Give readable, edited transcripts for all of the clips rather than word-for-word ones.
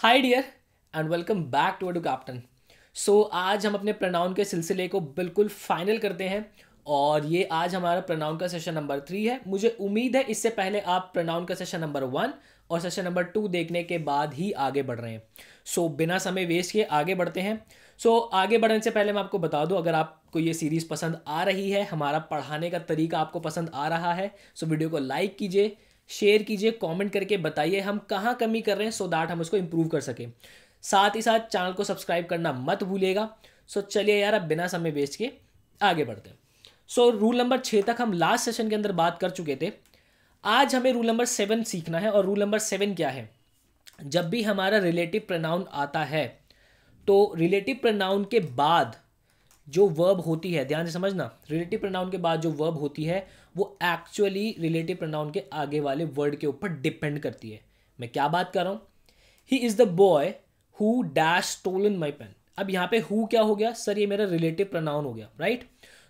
Hi dear and welcome back to Educaptain. So आज हम अपने प्रोनाउन के सिलसिले को बिल्कुल फाइनल करते हैं और ये आज हमारा प्रोनाउन का सेशन नंबर 3 है। मुझे उम्मीद है इससे पहले आप प्रोनाउन का सेशन नंबर 1 और सेशन नंबर 2 देखने के बाद ही आगे बढ़ रहे हैं। सो बिना समय वेस्ट किए आगे बढ़ते हैं। सो आगे बढ़ने से पहले मैं आपको बता दूं, अगर आपको ये सीरीज़ पसंद आ रही है, हमारा पढ़ाने का तरीका आपको पसंद आ रहा है, सो वीडियो को लाइक कीजिए, शेयर कीजिए, कमेंट करके बताइए हम कहाँ कमी कर रहे हैं सो दैट हम उसको इम्प्रूव कर सकें। साथ ही साथ चैनल को सब्सक्राइब करना मत भूलिएगा। सो चलिए यार, अब बिना समय वेस्ट किए आगे बढ़ते हैं। सो रूल नंबर 6 तक हम लास्ट सेशन के अंदर बात कर चुके थे। आज हमें रूल नंबर 7 सीखना है। और रूल नंबर 7 क्या है? जब भी हमारा रिलेटिव प्रोनाउन आता है तो रिलेटिव प्रोनाउन के बाद जो वर्ब होती है, ध्यान से समझना, रिलेटिव प्रोनाउन के बाद जो वर्ब होती है वो एक्चुअली रिलेटिव प्रोनाउन के आगे वाले वर्ड के ऊपर डिपेंड करती है। मैं क्या बात कर रहा हूँ? He is the boy who dash stolen my pen. अब यहाँ पे हु क्या हो गया सर? ये मेरा रिलेटिव प्रोनाउन हो गया, राइट?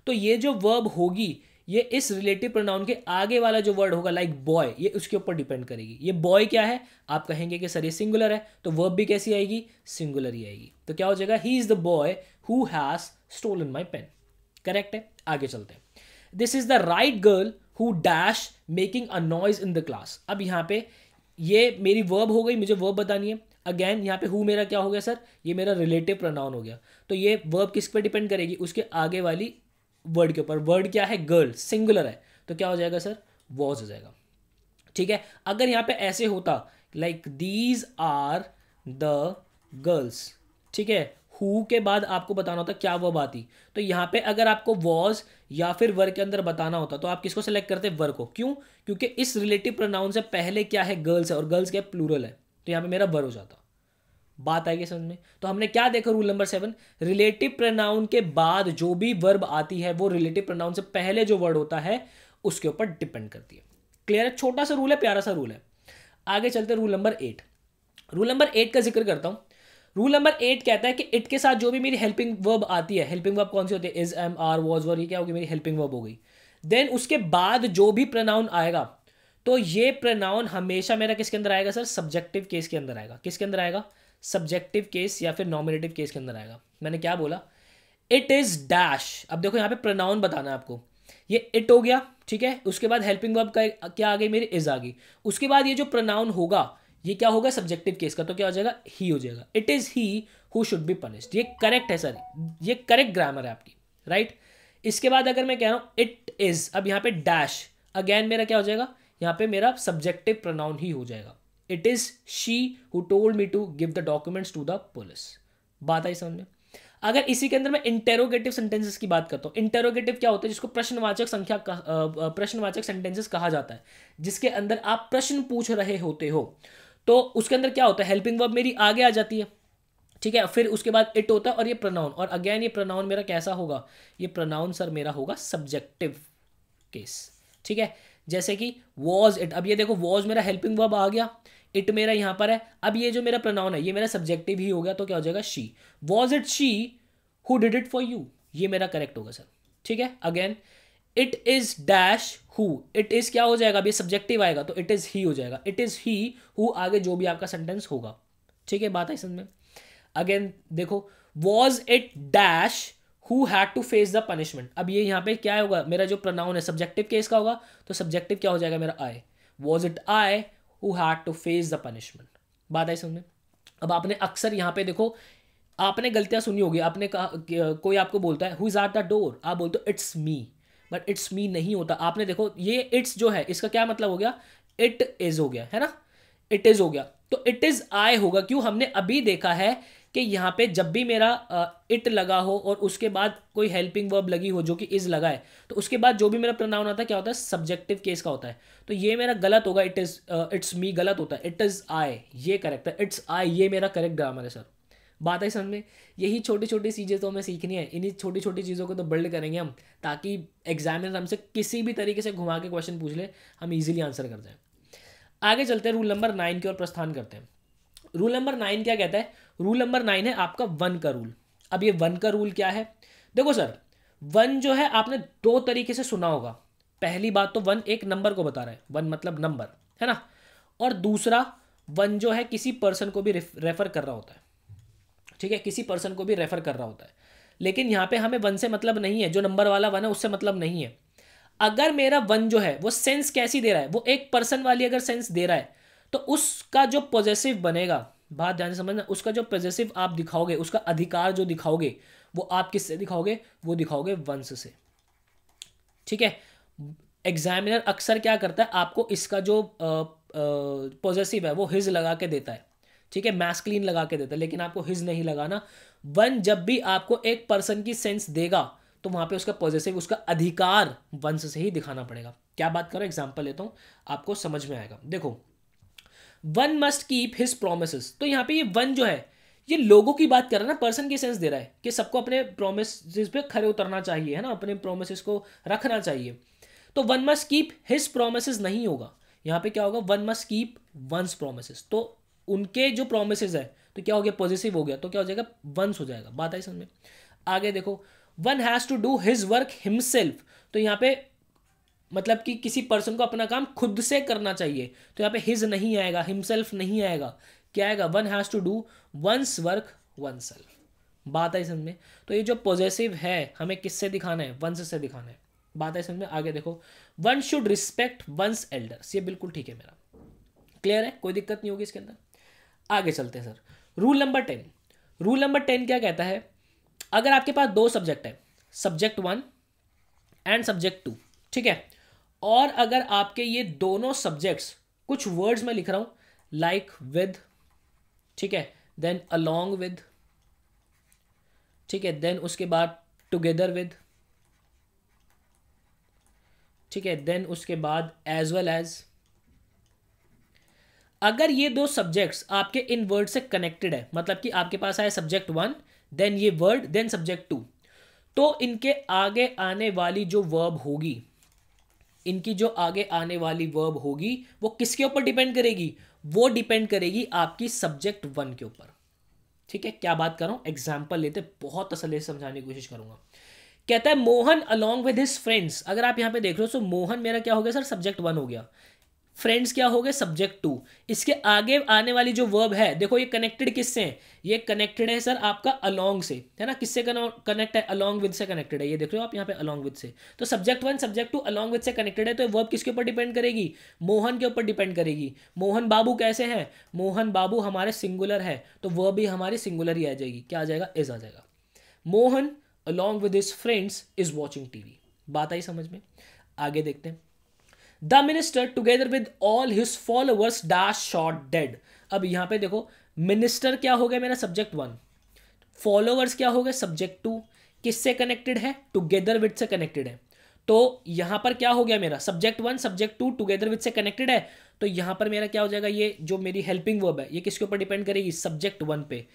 तो ये जो वर्ब होगी ये इस रिलेटिव प्रोनाउन के आगे वाला जो वर्ड होगा लाइक बॉय, ये उसके ऊपर डिपेंड करेगी। ये बॉय क्या है? आप कहेंगे कि सर ये सिंगुलर है, तो वर्ब भी कैसी आएगी? सिंगुलर ही आएगी। तो क्या हो जाएगा? He is the boy who has stolen my pen. Correct है? आगे चलते हैं। This is the right girl who dash making a noise in the class. अब यहाँ पे ये मेरी वर्ब हो गई, मुझे वर्ब बतानी है। अगेन यहाँ पे हु मेरा क्या हो गया सर? ये मेरा रिलेटिव प्रोनाउन हो गया। तो ये वर्ब किस पे डिपेंड करेगी? उसके आगे वाली वर्ड के ऊपर। वर्ड क्या है? गर्ल, सिंगुलर है। तो क्या हो जाएगा सर? वॉज हो जाएगा। ठीक है? अगर यहाँ पे ऐसे होता like these are the girls, ठीक है, हु के बाद आपको बताना होता क्या वर्ब आती, तो यहाँ पे अगर आपको वॉज या फिर वर के अंदर बताना होता तो आप किसको सेलेक्ट करते? वर को। क्यों? क्योंकि इस रिलेटिव प्रोनाउन से पहले क्या है? गर्ल्स है, और गर्ल्स क्या प्लूरल है, तो यहाँ पे मेरा वर हो जाता। बात आएगी समझ में? तो हमने क्या देखा? रूल नंबर 7, रिलेटिव प्रोनाउन के बाद जो भी वर्ब आती है वो रिलेटिव प्रोनाउन से पहले जो वर्ड होता है उसके ऊपर डिपेंड करती है। क्लियर है? छोटा सा रूल है, प्यारा सा रूल है। आगे चलते रूल नंबर 8। रूल नंबर 8 का जिक्र करता हूँ। रूल नंबर 8 कहता है कि इट के साथ जो भी मेरी हेल्पिंग वर्ब आती है, हेल्पिंग वर्ब कौन सी होती है? Is, am, are, was, were, ये क्या होगी? मेरी हेल्पिंग वर्ब हो गई। देन उसके बाद जो भी प्रोनाउन आएगा तो ये प्रोनाउन हमेशा मेरा किसके अंदर आएगा सर? सब्जेक्टिव केस के अंदर आएगा। किसके अंदर आएगा? सब्जेक्टिव केस या फिर नॉमिनेटिव केस के अंदर आएगा। मैंने क्या बोला? It is dash. अब देखो यहाँ पे प्रोनाउन बताना है आपको। ये इट हो गया, ठीक है, उसके बाद हेल्पिंग वर्ब का क्या आ गई? मेरी इज आ गई। उसके बाद ये जो प्रोनाउन होगा ये क्या होगा? सब्जेक्टिव केस का। तो क्या हो जाएगा? ही हो जाएगा। It is he who should be punished. ये करेक्ट है सर, ये करेक्ट ग्रामर है आपकी, राइट? इसके बाद अगर मैं कह रहा हूँ इट इज, अब यहाँ पे डैश, अगेन मेरा क्या हो जाएगा? यहाँ पे मेरा सब्जेक्टिव प्रोनाउन ही हो जाएगा। It is she who told me to give the documents to the police. बात आई समझ में? अगर इसी के अंदर मैं इंटेरोगेटिव सेंटेंसेस की बात करता हूँ, इंटेरोगेटिव क्या होता है? जिसको प्रश्नवाचक संख्या, प्रश्नवाचक सेंटेंसेस कहा जाता है, जिसके अंदर आप प्रश्न पूछ रहे होते हो। तो उसके अंदर क्या होता है? हेल्पिंग वर्ब मेरी आगे आ जाती है, ठीक है, फिर उसके बाद इट होता है और ये प्रोनाउन, और अगेन ये प्रोनाउन मेरा कैसा होगा? ये प्रोनाउन सर मेरा होगा सब्जेक्टिव केस, ठीक है। जैसे कि वॉज इट, अब ये देखो वॉज मेरा हेल्पिंग वर्ब आ गया, इट मेरा यहाँ पर है, अब ये जो मेरा प्रोनाउन है ये मेरा सब्जेक्टिव ही हो गया। तो क्या हो जाएगा? She, was it she who did it for you, ये मेरा करेक्ट होगा सर, ठीक है। Again it is dash who, it is क्या हो जाएगा? अब ये सब्जेक्टिव आएगा तो इट इज ही हो जाएगा। इट इज ही हु आगे जो भी आपका सेंटेंस होगा, ठीक है, बात है समझ में? अगेन देखो was it dash who had to face the punishment, अब ये यहाँ पे क्या होगा? मेरा जो प्रोनाउन है सब्जेक्टिव केस का होगा, तो सब्जेक्टिव क्या हो जाएगा? मेरा I. Was it I who had to face the punishment. बात आई समझ में? अब आपने अक्सर यहाँ पे देखो, आपने गलतियाँ सुनी होगी, आपने कहा कोई आपको बोलता है who is at the door, आप बोलते हो it's me, but it's me नहीं होता। आपने देखो ये इट्स जो है इसका क्या मतलब हो गया? इट इज हो गया, है ना, इट इज हो गया, तो इट इज आई होगा। क्यों? हमने अभी देखा है कि यहाँ पे जब भी मेरा इट लगा हो और उसके बाद कोई हेल्पिंग वर्ब लगी हो जो कि इज लगा है, तो उसके बाद जो भी मेरा प्रोनाउन आता है क्या होता है? सब्जेक्टिव केस का होता है। तो ये मेरा गलत होगा, इट इज, इट्स मी गलत होता है, इट इज आई ये करेक्ट है, इट्स आई ये मेरा करेक्ट ग्रामर है सर। बात है समझ में? यही छोटी छोटी चीज़ें तो हमें सीखनी है, इन्हीं छोटी छोटी चीज़ों को तो बिल्ड करेंगे हम, ताकि एग्जामिनर हमसे किसी भी तरीके से घुमा के क्वेश्चन पूछ ले, हम इजीली आंसर कर जाएं। आगे चलते हैं, रूल नंबर 9 की ओर प्रस्थान करते हैं। रूल नंबर 9 क्या कहता है? रूल नंबर 9 है आपका 1 का रूल। अब ये 1 का रूल क्या है? देखो सर 1 जो है आपने 2 तरीके से सुना होगा। पहली बात तो 1 एक नंबर को बता रहा है, 1 मतलब नंबर, है ना, और दूसरा वन जो है किसी पर्सन को भी रेफर कर रहा होता है, ठीक है, किसी पर्सन को भी रेफर कर रहा होता है। लेकिन यहाँ पे हमें वन से मतलब नहीं है, जो नंबर वाला वन है उससे मतलब नहीं है। अगर मेरा वन जो है वो सेंस कैसी दे रहा है, वो एक पर्सन वाली अगर सेंस दे रहा है तो उसका जो पॉजेसिव बनेगा, बात ध्यान से समझना, उसका जो पॉजेसिव आप दिखाओगे, उसका अधिकार जो दिखाओगे वो आप किससे दिखाओगे, वो दिखाओगे वंस से, ठीक है। एग्जामिनर अक्सर क्या करता है, आपको इसका जो पॉजेसिव है वो हिज लगा के देता है, ठीक है, मैस्कुलिन लगा के देता है, लेकिन आपको हिज नहीं लगाना। वन जब भी आपको एक पर्सन की सेंस देगा तो वहाँ पे उसका पॉजेसिव, उसका अधिकार वंस से ही दिखाना पड़ेगा। क्या बात करो, एग्जाम्पल लेता हूँ, आपको समझ में आएगा। देखो, one must keep his promise, तो यहाँ पे ये वन जो है ये लोगों की बात कर रहा है ना, पर्सन की सेंस दे रहा है कि सबको अपने प्रोमिस पे खरे उतरना चाहिए, है ना, अपने प्रोमिस को रखना चाहिए। तो one must keep his promise नहीं होगा, यहाँ पे क्या होगा, one must keep one's promise, तो उनके जो प्रोमिस है तो क्या हो गया, पॉजिटिव हो गया, तो क्या हो जाएगा, वंस हो जाएगा। बात आई समझ में? आगे देखो, one has to do his work himself, तो यहाँ पे मतलब कि किसी पर्सन को अपना काम खुद से करना चाहिए, तो यहाँ पे हिज नहीं आएगा, हिमसेल्फ नहीं आएगा, क्या आएगा, one has to do one's work oneself. बात आई समझ में? तो ये जो पॉजेसिव है हमें किससे दिखाना है, वंस से दिखाना है। बात आई समझ में? आगे देखो, one should respect one's elders, ये बिल्कुल ठीक है, मेरा क्लियर है, कोई दिक्कत नहीं होगी इसके अंदर। आगे चलते हैं sir, rule number 10। Rule number 10 क्या कहता है, अगर आपके पास दो सब्जेक्ट है, सब्जेक्ट 1 एंड सब्जेक्ट 2, ठीक है, और अगर आपके ये दोनों सब्जेक्ट्स कुछ वर्ड्स में लिख रहा हूं, लाइक विद, ठीक है, देन अलोंग विद, ठीक है, देन उसके बाद टुगेदर विद, ठीक है, देन उसके बाद एज वेल एज। अगर ये दो सब्जेक्ट्स आपके इन वर्ड से कनेक्टेड है, मतलब कि आपके पास आए सब्जेक्ट 1, देन ये वर्ड, देन सब्जेक्ट 2, तो इनके आगे आने वाली जो वर्ब होगी, इनकी जो आगे आने वाली वर्ब होगी वो किसके ऊपर डिपेंड करेगी, वो डिपेंड करेगी आपकी सब्जेक्ट 1 के ऊपर, ठीक है। क्या बात कर रहा हूँ, एग्जाम्पल लेते, बहुत तसल्ली से समझाने की कोशिश करूंगा। कहता है Mohan along with his friends, अगर आप यहाँ पे देख रहे हो तो मोहन मेरा क्या हो गया सर, सब्जेक्ट 1 हो गया, फ्रेंड्स क्या हो गए, सब्जेक्ट 2। इसके आगे आने वाली जो वर्ब है, देखो ये कनेक्टेड किससे है, ये कनेक्टेड है सर आपका अलोंग से, है ना, किससे कनेक्ट है, अलोंग विद से कनेक्टेड है, ये देख रहे हो आप यहाँ पे अलोंग विद से। तो सब्जेक्ट 1 सब्जेक्ट 2 अलोंग विद से कनेक्टेड है, तो वर्ब किसके ऊपर डिपेंड करेगी, मोहन के ऊपर डिपेंड करेगी। मोहन बाबू कैसे हैं, मोहन बाबू हमारे सिंगुलर है, तो वर्ब भी हमारी सिंगुलर ही आ जाएगी, क्या आ जाएगा, इज आ जाएगा। Mohan along with his friends is watching TV. बात आई समझ में? आगे देखते हैं, the minister together with all his followers dash shot dead. अब यहाँ पे देखो, मिनिस्टर क्या हो गया मेरा सब्जेक्ट 1, फॉलोअर्स क्या हो गए सब्जेक्ट 2, किससे कनेक्टेड है, टुगेदर विद से कनेक्टेड है, तो यहाँ पर क्या हो गया मेरा सब्जेक्ट 1 सब्जेक्ट 2 टुगेदर विद से कनेक्टेड है, तो यहाँ पर मेरा क्या हो जाएगा, ये जो मेरी हेल्पिंग वर्ब है ये किसके ऊपर डिपेंड करेगी, सब्जेक्ट 1 पे।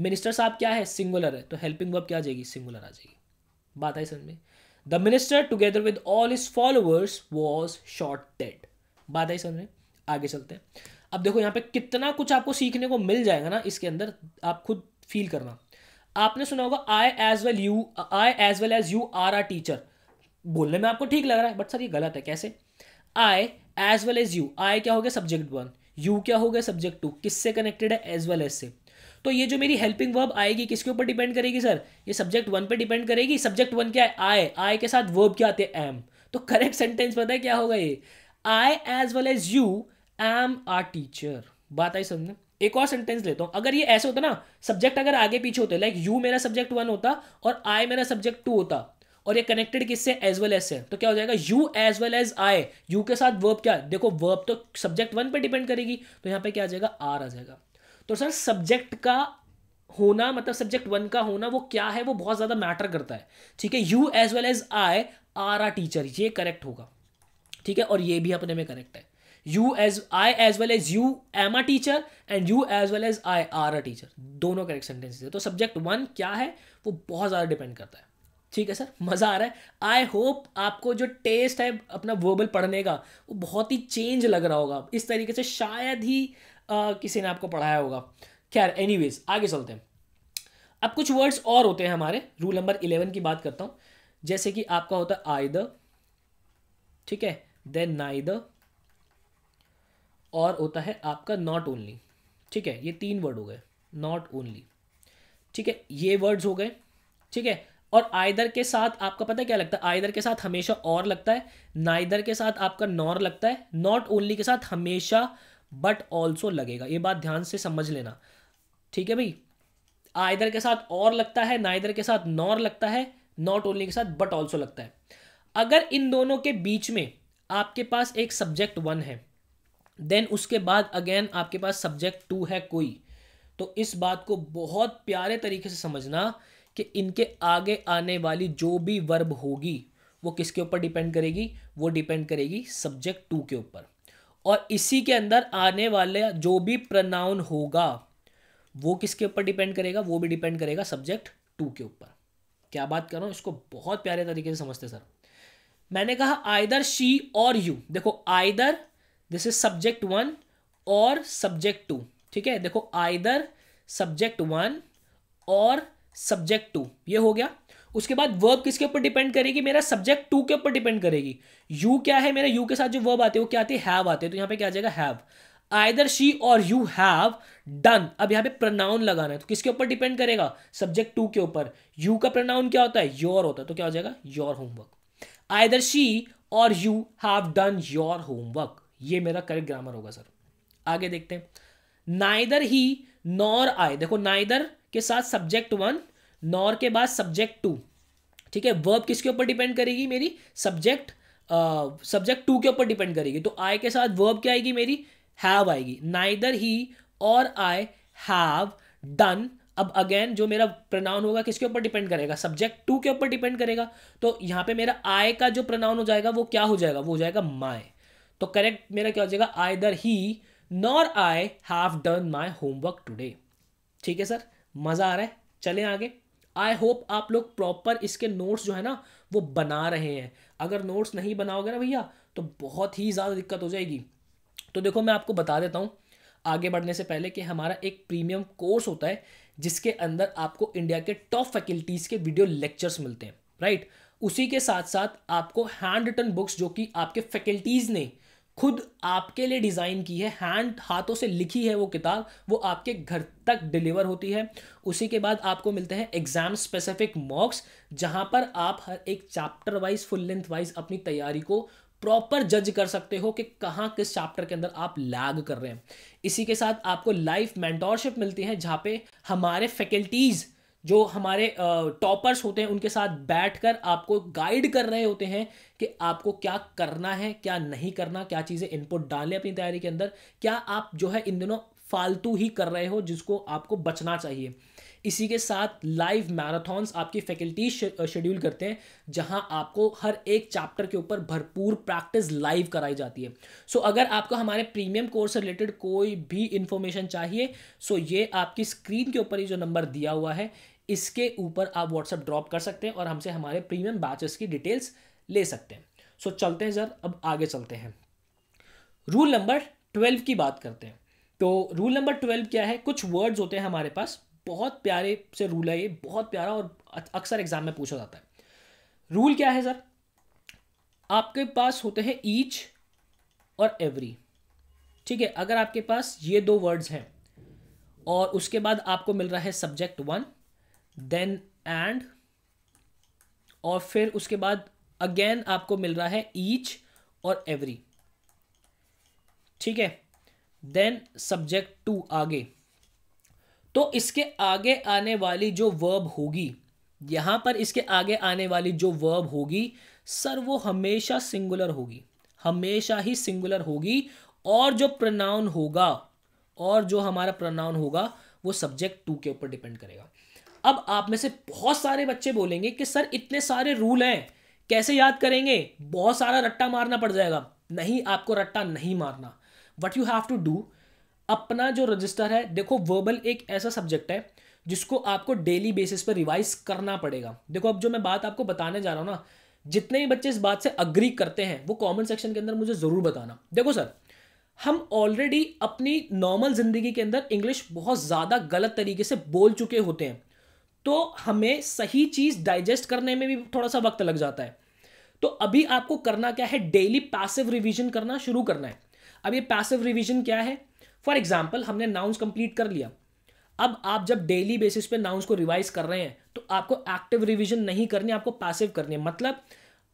मिनिस्टर साहब क्या है, सिंगुलर है, तो हेल्पिंग वर्ब क्या आ जाएगी, सिंगुलर आ जाएगी। बात आई समझ में? The minister together with all his followers was shot dead. बात आई समझ में? आगे चलते हैं। अब देखो यहाँ पे कितना कुछ आपको सीखने को मिल जाएगा ना इसके अंदर, आप खुद फील करना। आपने सुना होगा I as well as you are a teacher, बोलने में आपको ठीक लग रहा है बट सर ये गलत है, कैसे, I as well as you, I क्या हो गया सब्जेक्ट 1, you क्या हो गया सब्जेक्ट 2, किससे कनेक्टेड है, as well as से। तो ये जो मेरी हेल्पिंग वर्ब आएगी किसके ऊपर डिपेंड करेगी सर, ये सब्जेक्ट 1 पे डिपेंड करेगी। सब्जेक्ट 1 क्या है, आई के साथ वर्ब क्या आते हैं, एम, तो करेक्ट सेंटेंस पता है क्या होगा, ये I as well as you am are teacher. बात आई समझ में? एक और सेंटेंस लेता हूं, अगर ये ऐसे होता ना, सब्जेक्ट अगर आगे पीछे होते, लाइक यू मेरा सब्जेक्ट 1 होता और आई मेरा सब्जेक्ट 2 होता, और ये कनेक्टेड किससे, एज वेल एज से, तो क्या हो जाएगा, you as well as I, you के साथ वर्ब क्या, देखो वर्ब तो सब्जेक्ट 1 पे डिपेंड करेगी, तो यहाँ पे क्या आ जाएगा, आर आ जाएगा। तो सर सब्जेक्ट का होना, मतलब सब्जेक्ट 1 का होना, वो क्या है, वो बहुत ज़्यादा मैटर करता है, ठीक है। You as well as I are a teacher, ये करेक्ट होगा, ठीक है, और ये भी अपने में करेक्ट है। I as well as you am a teacher and you as well as I are a teacher, दोनों करेक्ट सेंटेंसेस है। तो सब्जेक्ट 1 क्या है वो बहुत ज़्यादा डिपेंड करता है, ठीक है सर। मज़ा आ रहा है, आई होप आपको जो टेस्ट है अपना वर्बल पढ़ने का वो बहुत ही चेंज लग रहा होगा, इस तरीके से शायद ही किसी ने आपको पढ़ाया होगा। खैर एनीवेज आगे चलते हैं। अब कुछ वर्ड्स और होते हैं हमारे, रूल नंबर 11 की बात करता हूँ, जैसे कि आपका होता है आइदर, ठीक है, देन नाइदर, और होता है आपका नॉट ओनली। ठीक है, ये तीन वर्ड हो गए, नॉट ओनली। ठीक है, ये वर्ड्स हो गए। ठीक है, और आइदर के साथ आपका पता है क्या लगता है? आइदर के साथ हमेशा और लगता है, नाइदर के साथ आपका नॉर लगता है, नॉट ओनली के साथ हमेशा बट ऑल्सो लगेगा। ये बात ध्यान से समझ लेना। ठीक है भाई, आइदर के साथ और लगता है, नाइदर के साथ नॉर लगता है, नॉट ओनली के साथ बट ऑल्सो लगता है। अगर इन दोनों के बीच में आपके पास एक सब्जेक्ट वन है, देन उसके बाद अगेन आपके पास सब्जेक्ट टू है कोई, तो इस बात को बहुत प्यारे तरीके से समझना कि इनके आगे आने वाली जो भी वर्ब होगी वो किसके ऊपर डिपेंड करेगी? वो डिपेंड करेगी सब्जेक्ट टू के ऊपर। और इसी के अंदर आने वाले जो भी प्रनाउन होगा वो किसके ऊपर डिपेंड करेगा? वो भी डिपेंड करेगा सब्जेक्ट टू के ऊपर। क्या बात कर रहा हूँ, इसको बहुत प्यारे तरीके से समझते सर। मैंने कहा आइदर शी और यू। देखो either this is subject one और सब्जेक्ट टू। ठीक है, देखो आइदर सब्जेक्ट वन और सब्जेक्ट टू, ये हो गया। उसके बाद वर्ब किसके ऊपर डिपेंड करेगी? मेरा सब्जेक्ट टू के ऊपर डिपेंड करेगी। यू क्या है मेरा? यू के साथ जो वर्ब आते हैं वो क्या आते हैं? हैव आते हैं। तो यहाँ पे क्या आ जाएगा? हैव। आइदर शी और यू हैव डन। अब यहाँ पे प्रनाउन लगाना है, तो किसके ऊपर डिपेंड करेगा? सब्जेक्ट टू के ऊपर। यू का प्रनाउन क्या होता है? योर होता है। तो क्या हो जाएगा? Your homework. आइदर शी और you have done your homework. ये मेरा करेक्ट ग्रामर होगा सर। आगे देखते हैं, नाइदर ही नॉर आई। देखो नाइदर के साथ सब्जेक्ट वन, नॉर के बाद सब्जेक्ट टू। ठीक है, वर्ब किसके ऊपर डिपेंड करेगी? मेरी सब्जेक्ट टू के ऊपर डिपेंड करेगी। तो आई के साथ वर्ब क्या आएगी? मेरी हैव आएगी। नाइदर ही और आई हैव डन। अब अगेन जो मेरा प्रनाउन होगा किसके ऊपर डिपेंड करेगा? सब्जेक्ट टू के ऊपर डिपेंड करेगा। तो यहाँ पे मेरा आई का जो प्रनाउन हो जाएगा वो क्या हो जाएगा? वो हो जाएगा माय। तो करेक्ट मेरा क्या हो जाएगा? Either he nor I have done my homework today. ठीक है सर, मज़ा आ रहा है। चलें आगे। आई होप आप लोग प्रॉपर इसके नोट्स जो है ना वो बना रहे हैं। अगर नोट्स नहीं बनाओगे ना भैया तो बहुत ही ज़्यादा दिक्कत हो जाएगी। तो देखो मैं आपको बता देता हूँ आगे बढ़ने से पहले कि हमारा एक प्रीमियम कोर्स होता है जिसके अंदर आपको इंडिया के टॉप फैकल्टीज़ के वीडियो लेक्चर्स मिलते हैं, राइट। उसी के साथ साथ आपको हैंड रिटन बुक्स जो कि आपके फैकल्टीज़ ने खुद आपके लिए डिज़ाइन की है, हाथों से लिखी है वो किताब, वो आपके घर तक डिलीवर होती है। उसी के बाद आपको मिलते हैं एग्ज़ाम स्पेसिफिक मॉक्स, जहां पर आप हर एक chapter wise full length wise अपनी तैयारी को प्रॉपर जज कर सकते हो कि कहाँ किस चैप्टर के अंदर आप लैग कर रहे हैं। इसी के साथ आपको लाइफ मेंटोरशिप मिलती है, जहाँ पे हमारे फैकल्टीज़ जो हमारे टॉपर्स होते हैं उनके साथ बैठकर आपको गाइड कर रहे होते हैं कि आपको क्या करना है, क्या नहीं करना, क्या चीज़ें इनपुट डालें अपनी तैयारी के अंदर, क्या आप जो है इन दिनों फालतू ही कर रहे हो जिसको आपको बचना चाहिए। इसी के साथ लाइव मैराथॉन्स आपकी फैकल्टी शेड्यूल करते हैं, जहां आपको हर एक चैप्टर के ऊपर भरपूर प्रैक्टिस लाइव कराई जाती है। सो अगर आपको हमारे प्रीमियम कोर्स से रिलेटेड कोई भी इन्फॉर्मेशन चाहिए, सो ये आपकी स्क्रीन के ऊपर ही जो नंबर दिया हुआ है इसके ऊपर आप व्हाट्सएप ड्रॉप कर सकते हैं और हमसे हमारे प्रीमियम बैचेस की डिटेल्स ले सकते हैं। सो चलते हैं सर, अब आगे चलते हैं। रूल नंबर 12 की बात करते हैं। तो रूल नंबर 12 क्या है? कुछ वर्ड्स होते हैं हमारे पास, बहुत प्यारे से रूल है ये, बहुत प्यारा और अक्सर एग्जाम में पूछा जाता है। रूल क्या है सर? आपके पास होते हैं ईच और एवरी। ठीक है, अगर आपके पास ये दो वर्ड्स हैं और उसके बाद आपको मिल रहा है सब्जेक्ट वन, देन एंड, और फिर उसके बाद अगेन आपको मिल रहा है ईच और एवरी। ठीक है, देन सब्जेक्ट टू आगे। तो इसके आगे आने वाली जो वर्ब होगी, यहाँ पर इसके आगे आने वाली जो वर्ब होगी सर वो हमेशा सिंगुलर होगी, हमेशा ही सिंगुलर होगी। और जो प्रनाउन होगा, और जो हमारा प्रनाउन होगा वो सब्जेक्ट टू के ऊपर डिपेंड करेगा। अब आप में से बहुत सारे बच्चे बोलेंगे कि सर इतने सारे रूल हैं कैसे याद करेंगे, बहुत सारा रट्टा मारना पड़ जाएगा। नहीं, आपको रट्टा नहीं मारना। What you have to do, अपना जो रजिस्टर है, देखो वर्बल एक ऐसा सब्जेक्ट है जिसको आपको डेली बेसिस पर रिवाइज करना पड़ेगा। देखो अब जो मैं बात आपको बताने जा रहा हूँ ना, जितने भी बच्चे इस बात से अग्री करते हैं वो कमेंट सेक्शन के अंदर मुझे ज़रूर बताना। देखो सर, हम ऑलरेडी अपनी नॉर्मल ज़िंदगी के अंदर इंग्लिश बहुत ज़्यादा गलत तरीके से बोल चुके होते हैं, तो हमें सही चीज़ डाइजेस्ट करने में भी थोड़ा सा वक्त लग जाता है। तो अभी आपको करना क्या है? डेली पैसिव रिवीजन करना शुरू करना है। अब ये पैसिव रिवीजन क्या है? फॉर एग्जाम्पल हमने नाउन्स कंप्लीट कर लिया, अब आप जब डेली बेसिस पे नाउन्स को रिवाइज कर रहे हैं तो आपको एक्टिव रिवीजन नहीं करनी, आपको पैसिव करनी है। मतलब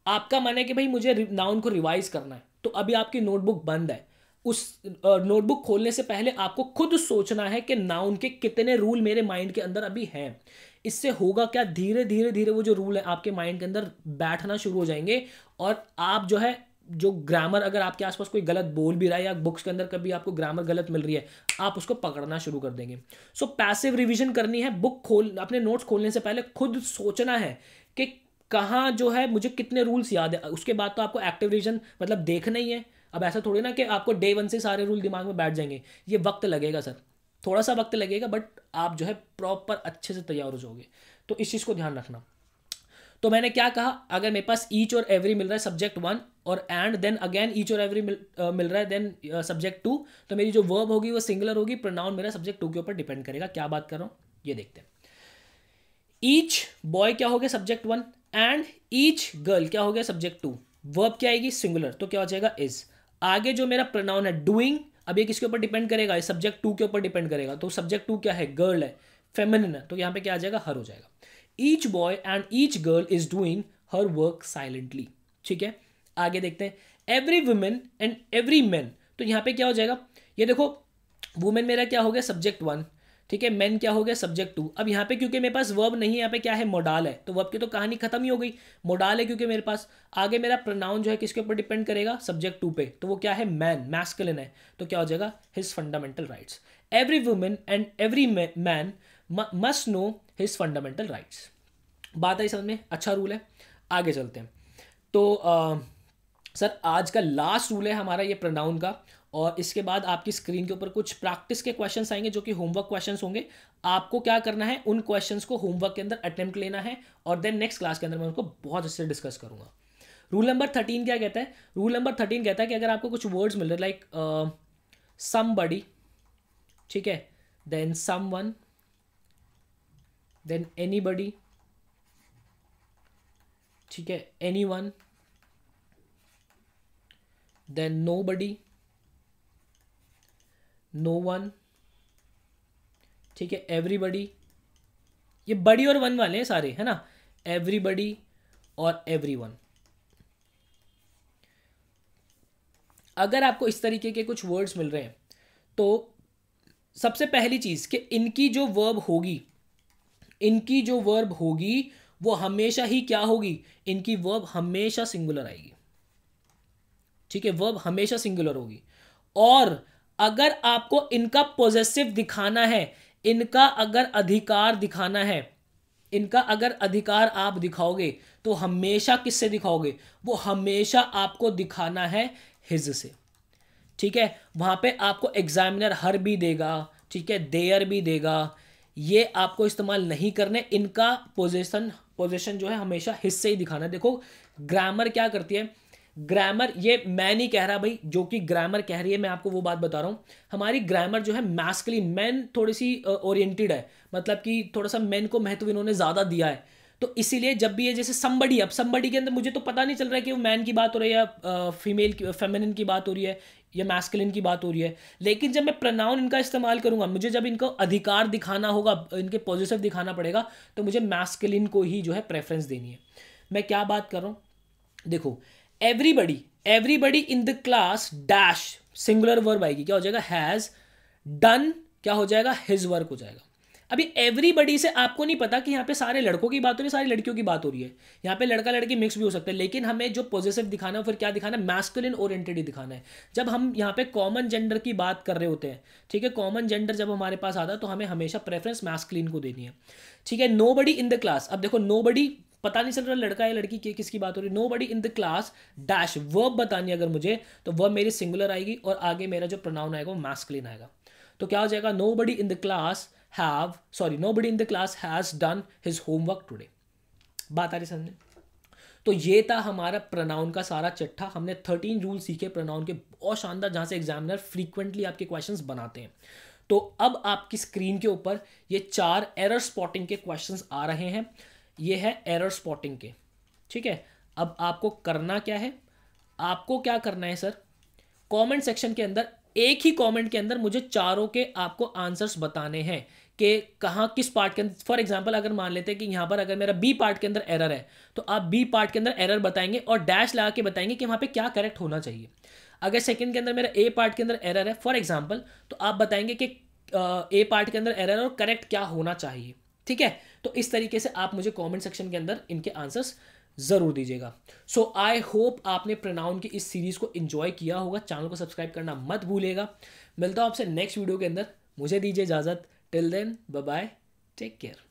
आपका मन है कि भाई मुझे नाउन को रिवाइज करना है, तो अभी आपकी नोटबुक बंद है, उस नोटबुक खोलने से पहले आपको खुद सोचना है कि नाउन के कितने रूल मेरे माइंड के अंदर अभी हैं। इससे होगा क्या, धीरे धीरे धीरे वो जो रूल है आपके माइंड के अंदर बैठना शुरू हो जाएंगे और आप जो है जो ग्रामर, अगर आपके आसपास कोई गलत बोल भी रहा है या बुक्स के अंदर कभी आपको ग्रामर गलत मिल रही है, आप उसको पकड़ना शुरू कर देंगे। सो पैसिव रिवीजन करनी है, बुक खोल, अपने नोट्स खोलने से पहले खुद सोचना है कि कहाँ जो है मुझे कितने रूल्स याद है। उसके बाद तो आपको एक्टिव रिवीजन मतलब देखना ही है। अब ऐसा थोड़ी ना कि आपको डे वन से सारे रूल दिमाग में बैठ जाएंगे, ये वक्त लगेगा सर, थोड़ा सा वक्त लगेगा, बट आप जो है प्रॉपर अच्छे से तैयार हो जाओगे, तो इस चीज़ को ध्यान रखना। तो मैंने क्या कहा, अगर मेरे पास ईच और एवरी मिल रहा है सब्जेक्ट वन और एंड देन अगेन ईच और एवरी मिल रहा है देन सब्जेक्ट टू, तो मेरी जो वर्ब होगी वो सिंगुलर होगी, प्रोनाउन मेरा सब्जेक्ट टू के ऊपर डिपेंड करेगा। क्या बात कर रहा हूँ ये देखते हैं। ईच बॉय क्या हो गया subject one and each girl क्या हो गया सब्जेक्ट टू, वर्ब क्या आएगी सिंगुलर, तो क्या हो जाएगा इज। आगे जो मेरा प्रोनाउन है डूइंग, अब ये किसके ऊपर डिपेंड करेगा, सब्जेक्ट टू के ऊपर डिपेंड करेगा, तो सब्जेक्ट टू क्या है गर्ल है, फेमिनिन है, तो यहाँ पे क्या आ जाएगा हर हो जाएगा। Each boy and each girl is doing her work silently, ठीक है। आगे देखते हैं every women and every man, तो यहाँ पे क्या हो जाएगा, ये देखो वुमेन मेरा क्या हो गया सब्जेक्ट वन, ठीक है, मैन क्या हो गया सब्जेक्ट टू। अब यहाँ पे क्योंकि मेरे पास वर्ब नहीं है, यहाँ पे क्या है मोडाल है, तो वर्ब की तो कहानी खत्म ही हो गई, मोडाल है क्योंकि मेरे पास। आगे मेरा प्रोनाउन जो है किसके ऊपर डिपेंड करेगा, सब्जेक्ट टू पे, तो वो क्या है मैन, मैस्कुलिन है, तो क्या हो जाएगा his fundamental rights. Every women and every man must know his fundamental rights, बात आई समझ में, अच्छा रूल है। आगे चलते हैं, तो सर आज का लास्ट रूल है हमारा ये प्रोनाउन का, और इसके बाद आपकी स्क्रीन के ऊपर कुछ प्रैक्टिस के क्वेश्चंस आएंगे जो कि होमवर्क क्वेश्चंस होंगे। आपको क्या करना है, उन क्वेश्चंस को होमवर्क के अंदर अटेम्प्ट लेना है और देन नेक्स्ट क्लास के अंदर मैं उनको बहुत अच्छे से डिस्कस करूँगा। रूल नंबर 13 क्या कहता है, रूल नंबर 13 कहता है कि अगर आपको कुछ वर्ड्स मिल रहे लाइक समबडी, ठीक है, देन समवन, देन एनीबडी, ठीक है, anyone, then nobody, no one, ठीक है, एवरीबडी, ये बडी और वन वाले हैं सारे, है ना, एवरीबडी और एवरीवन। अगर आपको इस तरीके के कुछ वर्ड्स मिल रहे हैं तो सबसे पहली चीज़ कि इनकी जो वर्ब होगी, इनकी जो वर्ब होगी वो हमेशा ही क्या होगी, इनकी वर्ब हमेशा सिंगुलर आएगी, ठीक है, वर्ब हमेशा सिंगुलर होगी। और अगर आपको इनका पॉजेसिव दिखाना है, इनका अगर अधिकार दिखाना है, इनका अगर अधिकार आप दिखाओगे तो हमेशा किससे दिखाओगे, वो हमेशा आपको दिखाना है हिज से, ठीक है। वहाँ पे आपको एग्जामिनर हर भी देगा, ठीक है, देयर भी देगा, ये आपको इस्तेमाल नहीं करने, इनका पोजीशन जो है हमेशा हिज से ही दिखाना है। देखो ग्रामर क्या करती है, ग्रामर, ये मैं नहीं कह रहा भाई, जो कि ग्रामर कह रही है, मैं आपको वो बात बता रहा हूँ। हमारी ग्रामर जो है मैस्कुलिन, मैन थोड़ी सी ओरिएंटेड है, मतलब कि थोड़ा सा मैन को महत्व इन्होंने ज़्यादा दिया है, तो इसीलिए जब भी ये जैसे समबडी, अब समबडी के अंदर मुझे तो पता नहीं चल रहा है कि वो मैन की बात हो रही है या फीमेल की, फेमिनिन की बात हो रही है या मैस्कुलिन की बात हो रही है, लेकिन जब मैं प्रोनाउन इनका इस्तेमाल करूँगा, मुझे जब इनको अधिकार दिखाना होगा, इनके पॉजिटिव दिखाना पड़ेगा, तो मुझे मैस्कुलिन को ही जो है प्रेफरेंस देनी है। मैं क्या बात कर रहा हूँ, देखो everybody in the class dash, singular verb आएगी, क्या हो जाएगा हैज, डन क्या हो जाएगा हिज वर्क हो जाएगा। अभी एवरीबडी से आपको नहीं पता कि यहाँ पे सारे लड़कों की बात हो रही है, सारी लड़कियों की बात हो रही है, यहाँ पे लड़का लड़की मिक्स भी हो सकता है, लेकिन हमें जो पॉजिटिव दिखाना है फिर क्या दिखाना है, मैस्कुलिन ओरिएंटेड ही दिखाना है। जब हम यहाँ पे कॉमन जेंडर की बात कर रहे होते हैं, ठीक है, कॉमन जेंडर जब हमारे पास आता है तो हमें हमेशा प्रेफरेंस मैस्कुलिन को देनी है, ठीक है। नोबडी इन द क्लास, अब देखो नोबडी पता नहीं चल रहा लड़का या लड़की की किसकी बात हो रही है, nobody in the class dash, verb बतानी अगर मुझे तो वर्ब मेरी सिंगुलर आएगी और आगे मेरा जो प्रोनाउन आएगा वो मैस्कुलिन आएगा, तो क्या हो जाएगा nobody in the class nobody in the class has done his homework today. बात आ रही समझने? तो ये था हमारा प्रोनाउन का सारा चट्ठा, हमने 13 रूल सीखे प्रोनाउन के, बहुत शानदार, जहाँ से एग्जामिनर फ्रीक्वेंटली आपके क्वेश्चंस बनाते हैं। तो अब आपकी स्क्रीन के ऊपर ये 4 एरर स्पॉटिंग के क्वेश्चंस आ रहे हैं, ये है एरर स्पॉटिंग के, ठीक है। अब आपको करना क्या है, आपको क्या करना है सर, कमेंट सेक्शन के अंदर एक ही कमेंट के अंदर मुझे चारों के आपको आंसर्स बताने हैं कि कहाँ किस पार्ट के अंदर। फॉर एग्जांपल अगर मान लेते हैं कि यहाँ पर अगर मेरा बी पार्ट के अंदर एरर है तो आप बी पार्ट के अंदर एरर बताएंगे और डैश लगा के बताएंगे कि वहाँ पे क्या करेक्ट होना चाहिए। अगर सेकंड के अंदर मेरा ए पार्ट के अंदर एरर है फॉर एग्जाम्पल, तो आप बताएंगे कि ए पार्ट के अंदर एरर और करेक्ट क्या होना चाहिए। ठीक है, तो इस तरीके से आप मुझे कॉमेंट सेक्शन के अंदर इनके आंसर्स ज़रूर दीजिएगा। सो आई होप आपने प्रोनाउन की इस सीरीज़ को एंजॉय किया होगा। चैनल को सब्सक्राइब करना मत भूलिएगा। मिलता हूँ आपसे नेक्स्ट वीडियो के अंदर, मुझे दीजिए इजाज़त। Till then bye bye, take care.